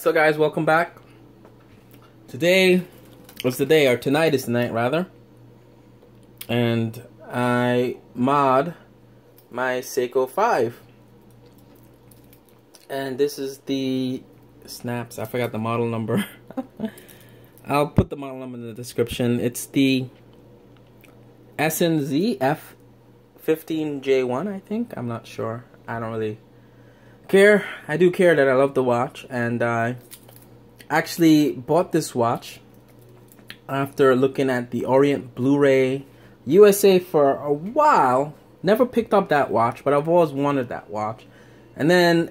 So guys, welcome back. Today was the day, or tonight is the night rather, and I mod my Seiko 5, and this is the snaps. I forgot the model number. I'll put the model number in the description. It's the SNZF15J1, I think. I'm not sure. I don't really care. I do care that I love the watch, and I actually bought this watch after looking at the Orient Blu-ray USA for a while. Never picked up that watch, but I've always wanted that watch. And then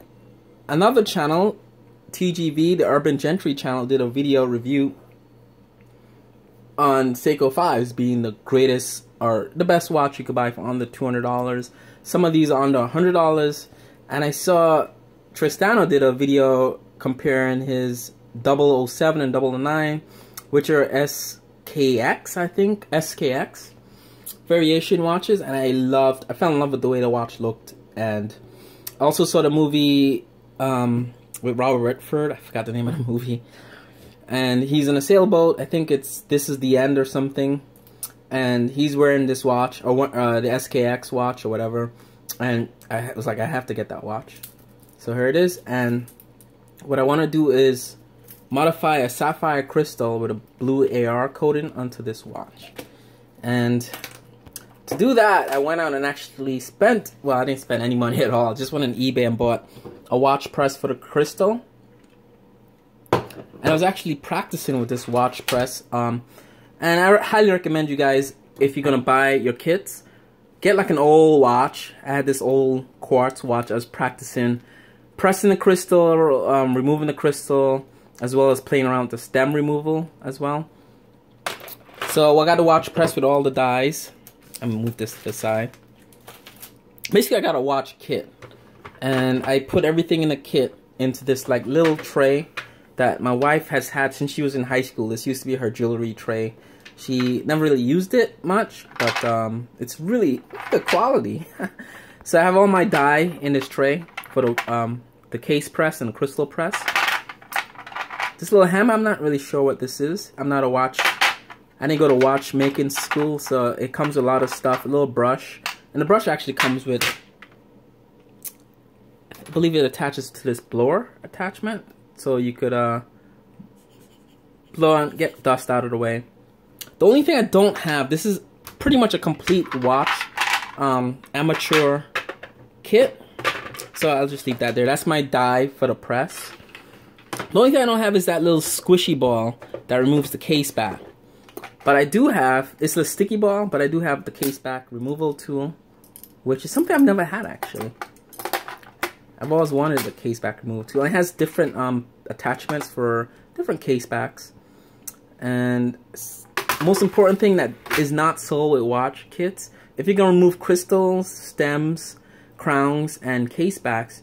another channel, TGV, the Urban Gentry channel, did a video review on Seiko 5s being the greatest or the best watch you could buy for under $200. Some of these are under $100. And I saw Tristano did a video comparing his 007 and 009, which are SKX, I think, SKX variation watches. And I fell in love with the way the watch looked. And I also saw the movie with Robert Redford. I forgot the name of the movie. And he's in a sailboat. I think it's This Is the End or something. And he's wearing this watch, or the SKX watch or whatever. And I was like, I have to get that watch. So here it is. And what I want to do is modify a sapphire crystal with a blue AR coating onto this watch. And to do that, I went out and actually spent, well, I didn't spend any money at all. I just went on eBay and bought a watch press for the crystal. And I was actually practicing with this watch press. And I highly recommend you guys, if you're going to buy your kits, get like an old watch. I had this old quartz watch. I was practicing pressing the crystal, removing the crystal, as well as playing around with the stem removal as well. So I got the watch pressed with all the dies. I'm going to move this to the side. Basically, I got a watch kit. And I put everything in the kit into this like little tray that my wife has had since she was in high school. This used to be her jewelry tray. She never really used it much, but it's really good quality. So I have all my die in this tray for the case press and the crystal press. This little hammer, I'm not really sure what this is. I'm not a watch. I didn't go to watch making school, so it comes with a lot of stuff. A little brush, and the brush actually comes with, I believe it attaches to this blower attachment, so you could blow and get dust out of the way. The only thing I don't have, this is pretty much a complete watch amateur kit. So I'll just leave that there. That's my die for the press. The only thing I don't have is that little squishy ball that removes the case back. But I do have, it's a sticky ball, but I do have the case back removal tool, which is something I've never had actually. I've always wanted the case back removal tool. It has different attachments for different case backs. And most important thing that is not sold with watch kits, if you're going to remove crystals, stems, crowns, and case backs,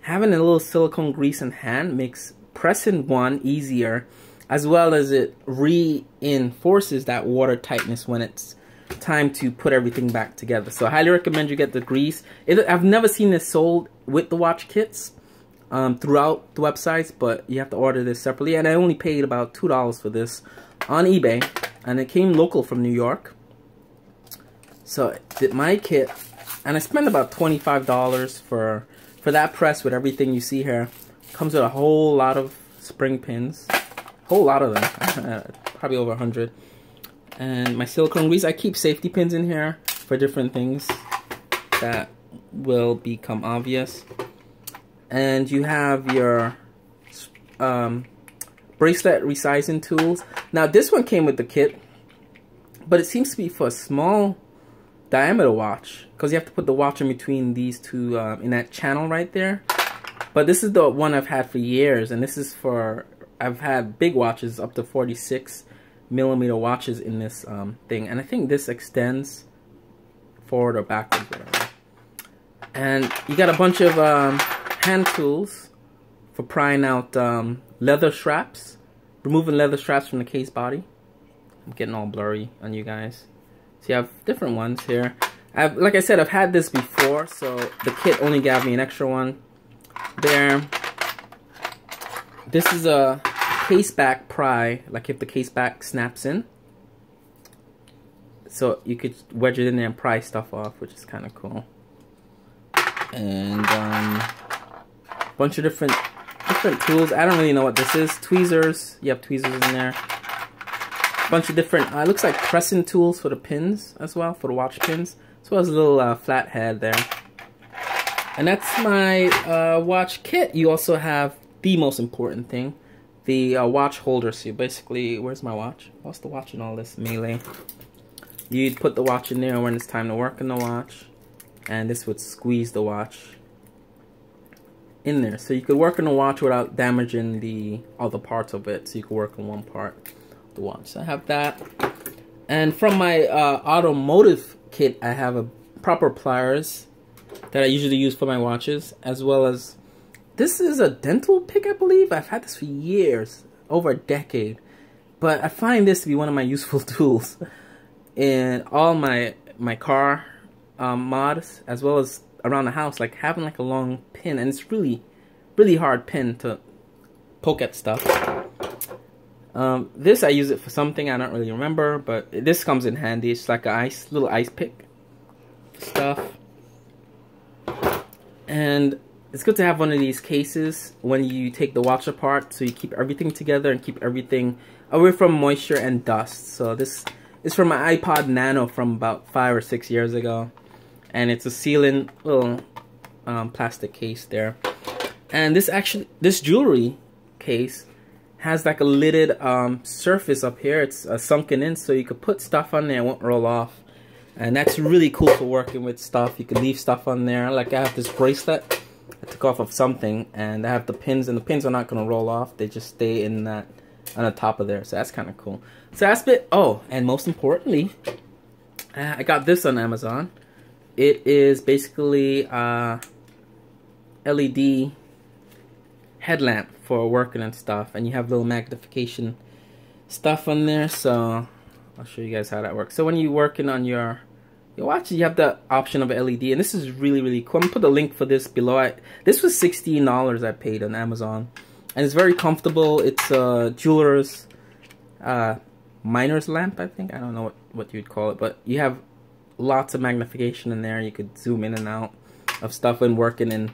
having a little silicone grease in hand makes pressing one easier, as well as it reinforces that water tightness when it's time to put everything back together. So I highly recommend you get the grease. I've never seen this sold with the watch kits throughout the websites, but you have to order this separately. And I only paid about $2 for this on eBay, and it came local from New York. So I did my kit, and I spent about $25 for that press with everything you see here. Comes with a whole lot of spring pins, whole lot of them, probably over 100. And my silicone grease, I keep safety pins in here for different things that will become obvious. And you have your bracelet resizing tools. Now this one came with the kit, but it seems to be for a small diameter watch, because you have to put the watch in between these two, in that channel right there. But this is the one I've had for years, and this is for, I've had big watches, up to 46mm watches in this thing, and I think this extends forward or backwards, whatever. And you got a bunch of hand tools for prying out leather straps, removing leather straps from the case body. I'm getting all blurry on you guys. So you have different ones here. Like I said, I've had this before, so the kit only gave me an extra one there. This is a case back pry, like if the case back snaps in. So you could wedge it in there and pry stuff off, which is kind of cool. And a bunch of different tools. I don't really know what this is. Tweezers. You have tweezers in there. A bunch of different, looks like pressing tools for the pins as well, for the watch pins. As well as a little flathead there. And that's my watch kit. You also have the most important thing, the watch holder. So you basically, where's my watch? What's the watch in all this melee? You'd put the watch in there when it's time to work on the watch, and this would squeeze the watch in there. So you could work on the watch without damaging the other parts of it. So you could work on one part of the watch. So I have that. And from my automotive kit, I have a proper pliers that I usually use for my watches, as well as this is a dental pick, I believe. I've had this for years, over a decade, but I find this to be one of my useful tools in all my car mods, as well as around the house, like having like a long pin, and it's really, really hard pin to poke at stuff. This, I use it for something I don't really remember, but this comes in handy. It's like a little ice pick stuff. And it's good to have one of these cases when you take the watch apart, so you keep everything together and keep everything away from moisture and dust. So this is from my iPod Nano from about 5 or 6 years ago, and it's a sealing little plastic case there. And this jewelry case has like a lidded surface up here. It's sunken in, so you could put stuff on there, it won't roll off. And that's really cool for working with stuff. You could leave stuff on there. Like I have this bracelet I took off of something, and I have the pins, and the pins are not gonna roll off. They just stay in that, on the top of there. So that's kind of cool. So that's it. Oh, and most importantly, I got this on Amazon. It is basically a LED headlamp for working and stuff, and you have little magnification stuff on there. So I'll show you guys how that works. So when you're working on your watch, you have the option of LED, and this is really, really cool. I'm gonna put the link for this below. This was $16 I paid on Amazon, and it's very comfortable. It's a jeweler's miner's lamp, I think. I don't know what you'd call it, but you have lots of magnification in there. You could zoom in and out of stuff when working in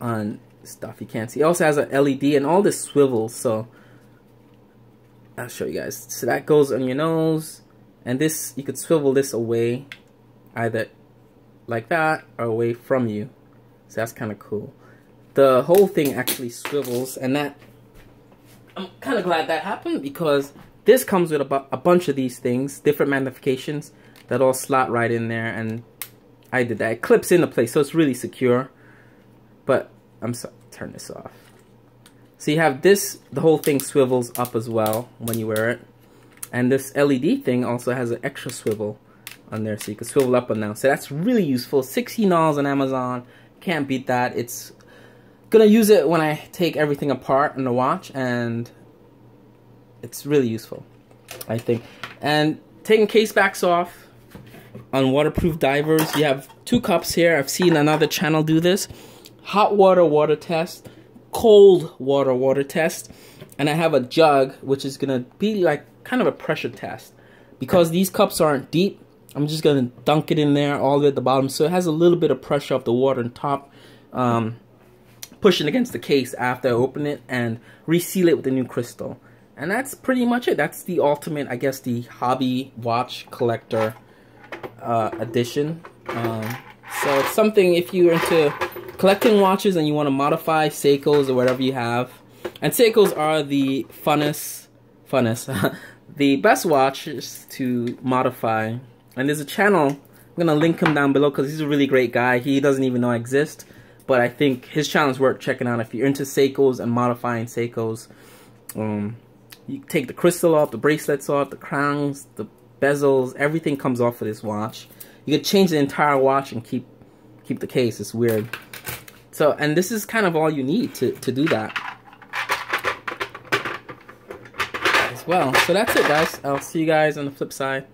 on stuff you can't see. It also has an LED and all this swivels, so I'll show you guys. So that goes on your nose, and this, you could swivel this away, either like that or away from you. So that's kind of cool. The whole thing actually swivels, and that, I'm kind of glad that happened, because this comes with a bunch of these things, different magnifications that all slot right in there, and I did that. It clips into place, so it's really secure. But I'm sorry, turn this off. So you have this, the whole thing swivels up as well when you wear it. And this LED thing also has an extra swivel on there, so you can swivel up and down. So that's really useful. $16 on Amazon, can't beat that. It's gonna use it when I take everything apart in the watch, and it's really useful, I think. And taking case backs off on waterproof divers, you have two cups here. I've seen another channel do this. Hot water water test, cold water water test, and I have a jug which is gonna be like kind of a pressure test. Because these cups aren't deep, I'm just gonna dunk it in there all the way at the bottom, so it has a little bit of pressure off the water on top, pushing against the case after I open it, and reseal it with a new crystal. And that's pretty much it. That's the ultimate, I guess, the hobby watch collector edition. So it's something if you're into collecting watches and you want to modify Seikos or whatever you have. And Seikos are the funnest, the best watches to modify. And there's a channel, I'm going to link him down below, because he's a really great guy. He doesn't even know I exist, but I think his channel is worth checking out. If you're into Seikos and modifying Seikos, you take the crystal off, the bracelets off, the crowns, the bezels, everything comes off of this watch. You could change the entire watch and keep the case. It's weird. So, and this is kind of all you need to do that as well. So that's it, guys. I'll see you guys on the flip side.